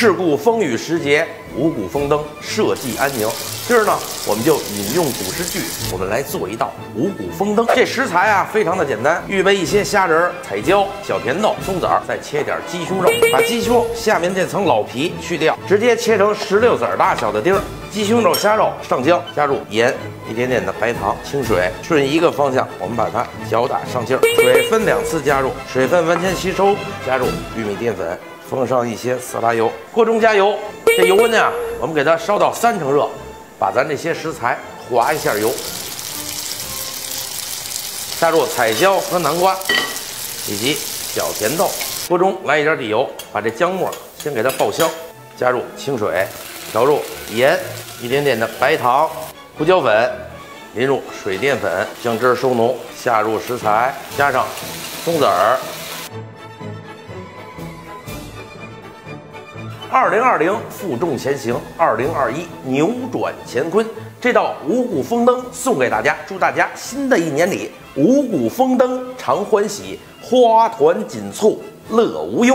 世故风雨时节，五谷丰登，社稷安宁。今儿呢，我们就引用古诗句，我们来做一道五谷丰登。这食材啊，非常的简单，预备一些虾仁、彩椒、小甜豆、松子儿，再切点鸡胸肉，把鸡胸下面这层老皮去掉，直接切成16子大小的丁儿。鸡胸肉、虾肉上姜，加入盐、一点点的白糖、清水，顺一个方向，我们把它搅打上劲儿。水分2次加入，水分完全吸收，加入玉米淀粉。 放上一些色拉油，锅中加油，这油温啊，我们给它烧到3成热，把咱这些食材滑一下油，加入彩椒和南瓜以及小甜豆，锅中来一点底油，把这姜末先给它爆香，加入清水，调入盐，一点点的白糖、胡椒粉，淋入水淀粉，将汁收浓，下入食材，加上松子儿。 2020负重前行，2021扭转乾坤。这道五谷丰登送给大家，祝大家新的一年里五谷丰登，常欢喜，花团锦簇，乐无忧。